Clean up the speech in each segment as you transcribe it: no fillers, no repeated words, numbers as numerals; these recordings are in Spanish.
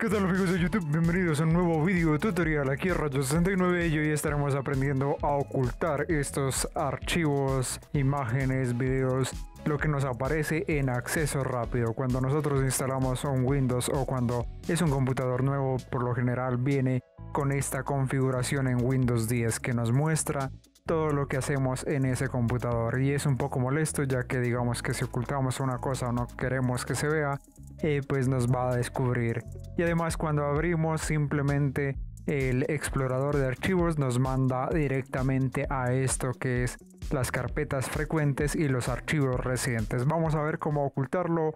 ¿Qué tal amigos de YouTube? Bienvenidos a un nuevo video tutorial. Aquí Rayo69 y hoy estaremos aprendiendo a ocultar estos archivos, imágenes, videos, lo que nos aparece en acceso rápido. Cuando nosotros instalamos un Windows o cuando es un computador nuevo, por lo general viene con esta configuración en Windows 10 que nos muestra todo lo que hacemos en ese computador, y es un poco molesto, ya que digamos que si ocultamos una cosa o no queremos que se vea, pues nos va a descubrir. Y además, cuando abrimos simplemente el explorador de archivos, nos manda directamente a esto que es las carpetas frecuentes y los archivos recientes. Vamos a ver cómo ocultarlo.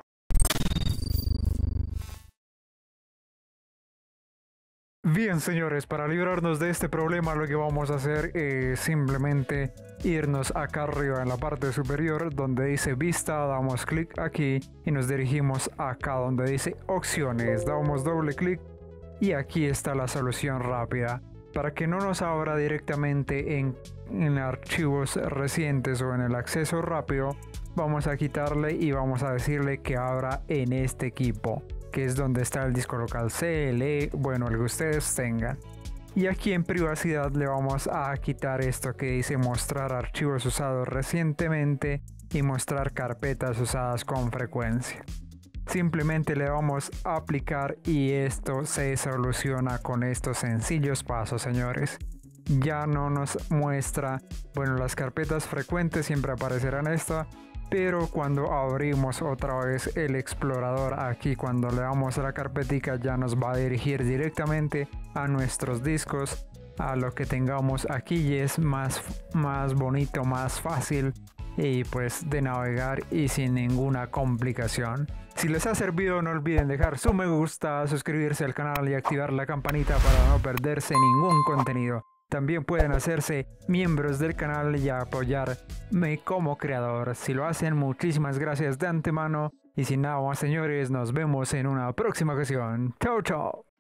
Bien señores, para librarnos de este problema lo que vamos a hacer es simplemente irnos acá arriba en la parte superior donde dice vista, damos clic aquí y nos dirigimos acá donde dice opciones, damos doble clic y aquí está la solución rápida. Para que no nos abra directamente en archivos recientes o en el acceso rápido, vamos a quitarle y vamos a decirle que abra en este equipo, que es donde está el disco local C, L, bueno, el que ustedes tengan. Y aquí en privacidad le vamos a quitar esto que dice mostrar archivos usados recientemente y mostrar carpetas usadas con frecuencia. Simplemente le vamos a aplicar y esto se soluciona con estos sencillos pasos, señores. Ya no nos muestra, bueno, las carpetas frecuentes siempre aparecerán esta, pero cuando abrimos otra vez el explorador aquí, cuando le damos a la carpetica, ya nos va a dirigir directamente a nuestros discos, a lo que tengamos aquí, y es más bonito, más fácil y pues de navegar y sin ninguna complicación. Si les ha servido, no olviden dejar su me gusta, suscribirse al canal y activar la campanita para no perderse ningún contenido. También pueden hacerse miembros del canal y apoyarme como creador. Si lo hacen, muchísimas gracias de antemano. Y sin nada más, señores, nos vemos en una próxima ocasión. Chao, chao.